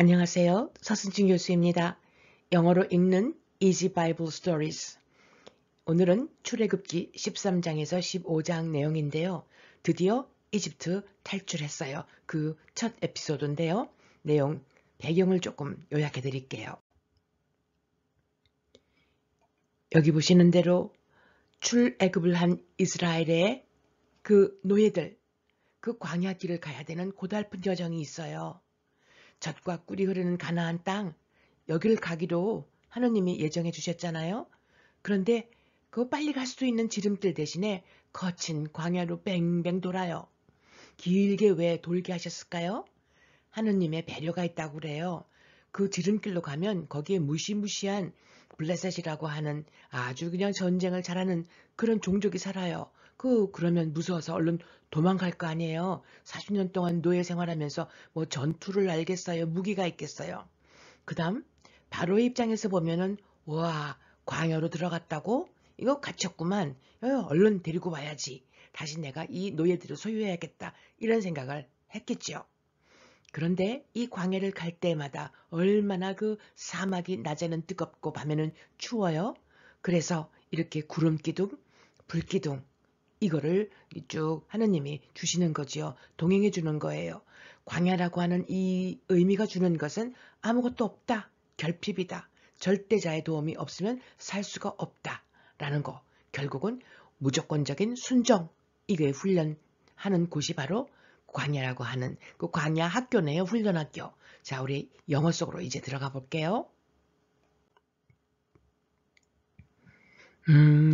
안녕하세요. 서승진 교수입니다. 영어로 읽는 Easy Bible Stories. 오늘은 출애굽기 13장에서 15장 내용인데요. 드디어 이집트 탈출했어요. 그 첫 에피소드인데요. 내용, 배경을 조금 요약해 드릴게요. 여기 보시는 대로 출애굽을 한 이스라엘의 그 노예들, 그 광야길을 가야 되는 고달픈 여정이 있어요. 젖과 꿀이 흐르는 가나안 땅, 여길 가기로 하느님이 예정해 주셨잖아요. 그런데 그 빨리 갈 수도 있는 지름길 대신에 거친 광야로 뱅뱅 돌아요. 길게 왜 돌게 하셨을까요? 하느님의 배려가 있다고 그래요. 그 지름길로 가면 거기에 무시무시한 블레셋이라고 하는 아주 그냥 전쟁을 잘하는 그런 종족이 살아요. 그러면 무서워서 얼른 도망갈 거 아니에요. 40년 동안 노예 생활하면서 뭐 전투를 알겠어요? 무기가 있겠어요? 그 다음 바로의 입장에서 보면은 와, 광야로 들어갔다고? 이거 갇혔구만. 얼른 데리고 와야지. 다시 내가 이 노예들을 소유해야겠다. 이런 생각을 했겠지요. 그런데 이 광야를 갈 때마다 얼마나 그 사막이 낮에는 뜨겁고 밤에는 추워요. 그래서 이렇게 구름기둥, 불기둥 이거를 쭉 하느님이 주시는 거지요. 동행해 주는 거예요. 광야라고 하는 이 의미가 주는 것은 아무것도 없다. 결핍이다. 절대자의 도움이 없으면 살 수가 없다. 라는 거. 결국은 무조건적인 순종. 이거에 훈련하는 곳이 바로 광야라고 하는 그 광야 학교네요. 훈련학교. 자, 우리 영어 속으로 이제 들어가 볼게요.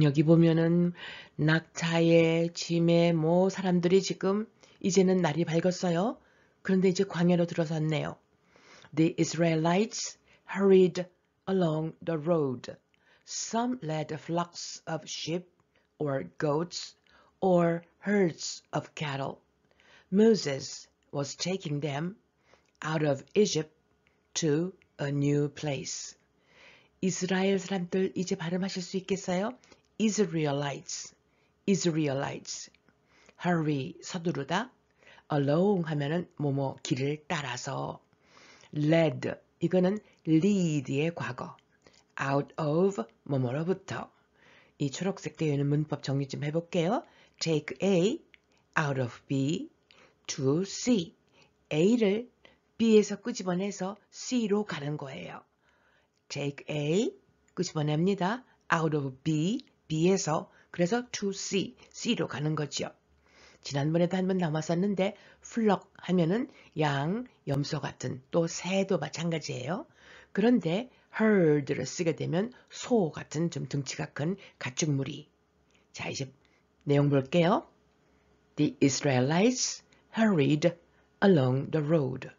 여기 보면은 낙차에 짐에 뭐 사람들이 지금 이제는 날이 밝았어요. 그런데 이제 광야로 들어섰네요. The Israelites hurried along the road. Some led flocks of sheep or goats or herds of cattle. Moses was taking them out of Egypt to a new place. 이스라엘 사람들 이제 발음하실 수 있겠어요? Israelites, Israelites. Hurry, 서두르다. Along 하면은 뭐뭐 길을 따라서. Led, 이거는 lead의 과거. Out of, 뭐뭐로부터. 이 초록색 되어있는 문법 정리 좀 해볼게요. Take A, out of B. to C, A를 B에서 끄집어내서 C로 가는 거예요. Take A, 끄집어냅니다. Out of B, B에서 그래서 to C, C로 가는 거죠. 지난번에도 한번 남았었는데 flock 하면은 양, 염소 같은 또 새도 마찬가지예요. 그런데 herd를 쓰게 되면 소 같은 좀 등치가 큰 가축무리. 자, 이제 내용 볼게요. The Israelites hurried along the road.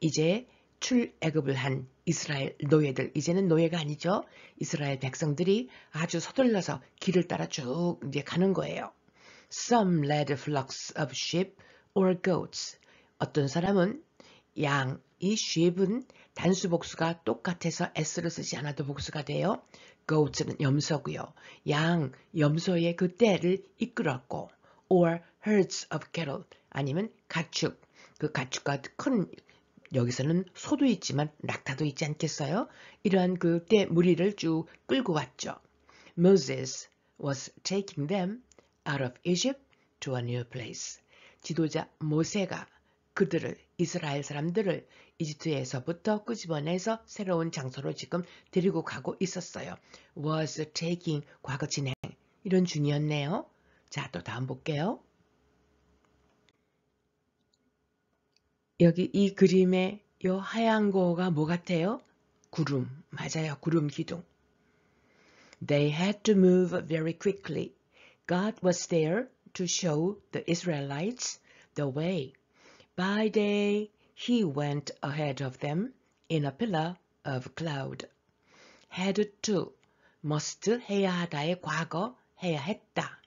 이제 출애굽을 한 이스라엘 노예들, 이제는 노예가 아니죠. 이스라엘 백성들이 아주 서둘러서 길을 따라 쭉 이제 가는 거예요. Some led flocks of sheep or goats. 어떤 사람은 양, 이 sheep은 단수 복수가 똑같아서 s를 쓰지 않아도 복수가 돼요. goats는 염소고요. 양, 염소의 그 떼를 이끌었고 or herds of cattle. 아니면 가축, 그 가축과 큰 여기서는 소도 있지만 낙타도 있지 않겠어요? 이러한 그 때 무리를 쭉 끌고 왔죠. Moses was taking them out of Egypt to a new place. 지도자 모세가 그들을, 이스라엘 사람들을 이집트에서부터 끄집어내서 새로운 장소로 지금 데리고 가고 있었어요. was taking, 과거 진행, 이런 중이었네요. 자, 또 다음 볼게요. 여기 이 그림에 요 하얀 거가 뭐 같아요? 구름. 맞아요. 구름 기둥. They had to move very quickly. God was there to show the Israelites the way. By day, he went ahead of them in a pillar of cloud. Had to, must, 해야 하다의 과거, 해야 했다.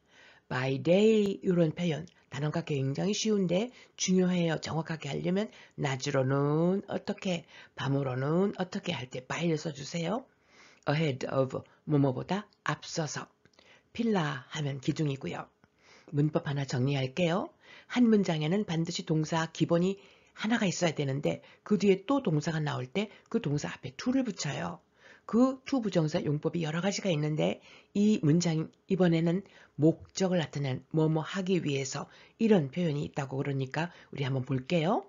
By day, 이런 표현. 단어가 굉장히 쉬운데 중요해요. 정확하게 하려면 낮으로는 어떻게, 밤으로는 어떻게 할 때 by를 써주세요. ahead of, 뭐뭐보다 앞서서. 필라 하면 기둥이고요. 문법 하나 정리할게요. 한 문장에는 반드시 동사 기본이 하나가 있어야 되는데 그 뒤에 또 동사가 나올 때 그 동사 앞에 to를 붙여요. 그 to 부정사 용법이 여러 가지가 있는데 이 문장 이번에는 목적을 나타낸 뭐뭐 하기 위해서 이런 표현이 있다고 그러니까 우리 한번 볼게요.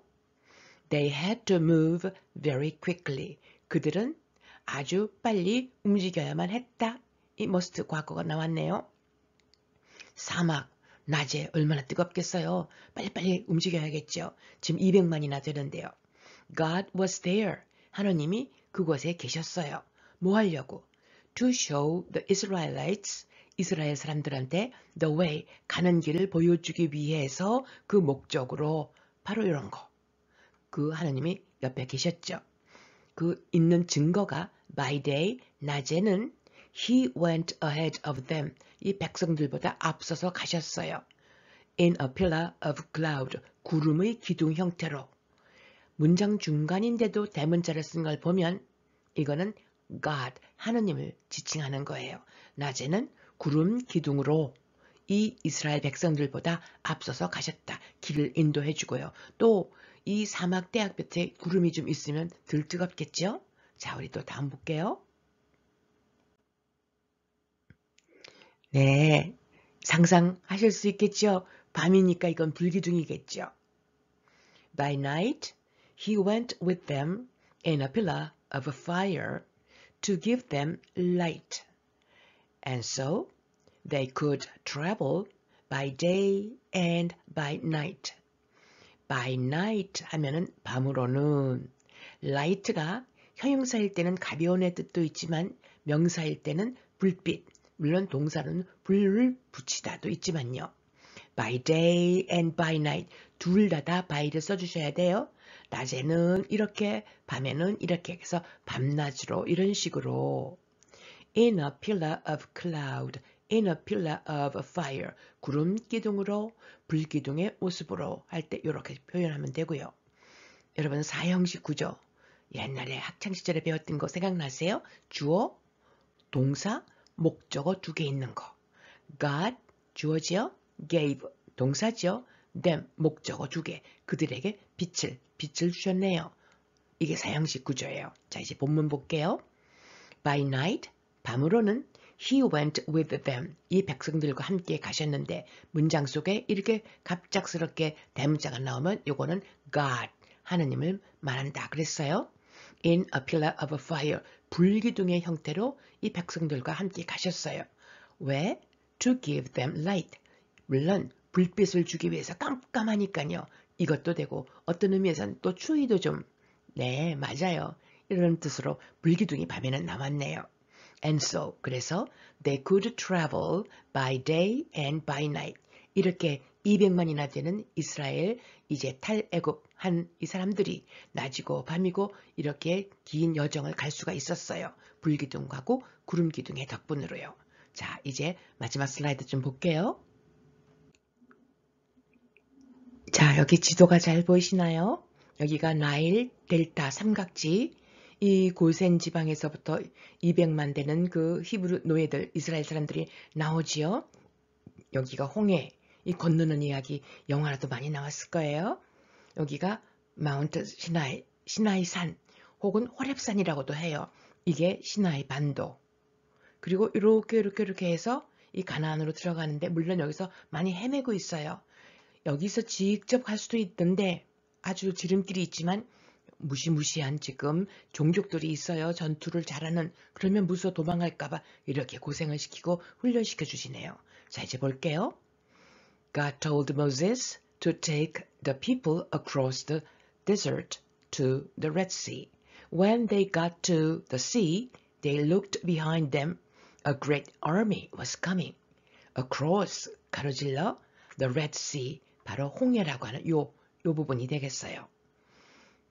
They had to move very quickly. 그들은 아주 빨리 움직여야만 했다. 이 must 과거가 나왔네요. 사막, 낮에 얼마나 뜨겁겠어요. 빨리빨리 움직여야겠죠. 지금 200만이나 되는데요. God was there. 하나님이 그곳에 계셨어요. 뭐 하려고? To show the Israelites, 이스라엘 사람들한테 the way, 가는 길을 보여주기 위해서 그 목적으로 바로 이런 거. 그 하나님이 옆에 계셨죠. 그 있는 증거가 by day, 낮에는 He went ahead of them. 이 백성들보다 앞서서 가셨어요. In a pillar of cloud. 구름의 기둥 형태로. 문장 중간인데도 대문자를 쓴 걸 보면 이거는 God, 하느님을 지칭하는 거예요. 낮에는 구름 기둥으로 이 이스라엘 백성들보다 앞서서 가셨다. 길을 인도해 주고요. 또 이 사막 대학볕에 구름이 좀 있으면 덜 뜨겁겠죠? 자, 우리 또 다음 볼게요. 네, 상상하실 수 있겠죠? 밤이니까 이건 불기둥이겠죠. By night, he went with them in a pillar of fire to give them light. And so they could travel by day and by night. By night 하면은 밤으로는 light가 형용사일 때는 가벼운의 뜻도 있지만 명사일 때는 불빛. 물론 동사는 불을 붙이다도 있지만요. by day and by night 둘 다 by를 써주셔야 돼요. 낮에는 이렇게 밤에는 이렇게 해서 밤낮으로 이런 식으로 in a pillar of cloud, in a pillar of fire 구름 기둥으로 불기둥의 모습으로 할 때 이렇게 표현하면 되고요. 여러분 사형식 구조 옛날에 학창시절에 배웠던 거 생각나세요? 주어, 동사, 목적어 두 개 있는 거. God, 주어지요? gave, 동사지요? them, 목적어 두 개. 그들에게 빛을 주셨네요. 이게 사형식 구조예요. 자, 이제 본문 볼게요. By night, 밤으로는 he went with them. 이 백성들과 함께 가셨는데 문장 속에 이렇게 갑작스럽게 대문자가 나오면 요거는 God, 하느님을 말한다 그랬어요. In a pillar of fire, 불기둥의 형태로 이 백성들과 함께 가셨어요. 왜? To give them light. 물론 불빛을 주기 위해서 깜깜하니까요. 이것도 되고 어떤 의미에서는 또 추위도 좀. 네, 맞아요. 이런 뜻으로 불기둥이 밤에는 남았네요. And so, 그래서 they could travel by day and by night. 이렇게 200만이나 되는 이스라엘 이제 탈애굽한 이 사람들이 낮이고 밤이고 이렇게 긴 여정을 갈 수가 있었어요. 불기둥하고 구름기둥의 덕분으로요. 자, 이제 마지막 슬라이드 좀 볼게요. 자, 여기 지도가 잘 보이시나요? 여기가 나일 델타 삼각지 이 고센 지방에서부터 200만 되는 그 히브리 노예들 이스라엘 사람들이 나오지요. 여기가 홍해 이 건너는 이야기 영화라도 많이 나왔을 거예요. 여기가 마운트 시나이, 시나이산 혹은 호렙산이라고도 해요. 이게 시나이 반도. 그리고 이렇게 해서 이 가나안으로 들어가는데 물론 여기서 많이 헤매고 있어요. 여기서 직접 갈 수도 있던데 아주 지름길이 있지만 무시무시한 지금 종족들이 있어요. 전투를 잘하는 그러면 무서워 도망갈까봐 이렇게 고생을 시키고 훈련시켜 주시네요. 자 이제 볼게요. God told Moses to take the people across the desert to the Red Sea. When they got to the sea, they looked behind them. A great army was coming. Across, 가로질러, the Red Sea, 바로 홍해라고 하는 요 부분이 되겠어요.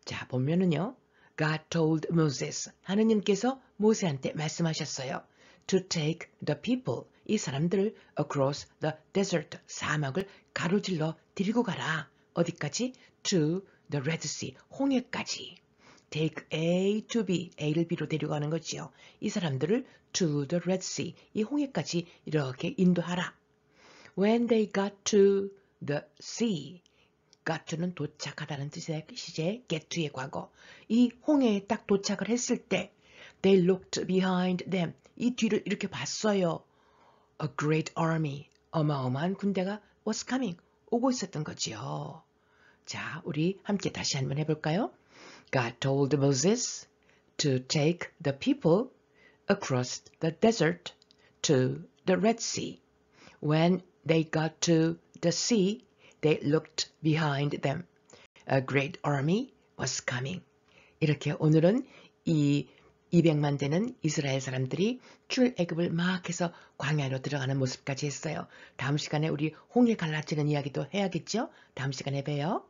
자, 보면은요. God told Moses, 하느님께서 모세한테 말씀하셨어요. To take the people, 이 사람들을 across the desert, 사막을 가로질러 데리고 가라. 어디까지? To the Red Sea, 홍해까지. Take A to B, A를 B로 데리고 가는 거지요. 이 사람들을 to the Red Sea, 이 홍해까지 이렇게 인도하라. When they got to the sea, gatto는 도착하다는 뜻의 시제 getto의 과거. 이 홍해에 딱 도착을 했을 때 they looked behind them. 이 뒤를 이렇게 봤어요. A great army. 어마어마한 군대가 was coming. 오고 있었던 거지요. 자, 우리 함께 다시 한번 해볼까요? God told Moses to take the people across the desert to the Red Sea. When they got to the sea, they looked behind them. A great army was coming. 이렇게 오늘은 이 200만 되는 이스라엘 사람들이 출애굽을 막 해서 광야로 들어가는 모습까지 했어요. 다음 시간에 우리 홍해 갈라지는 이야기도 해야겠죠? 다음 시간에 봬요.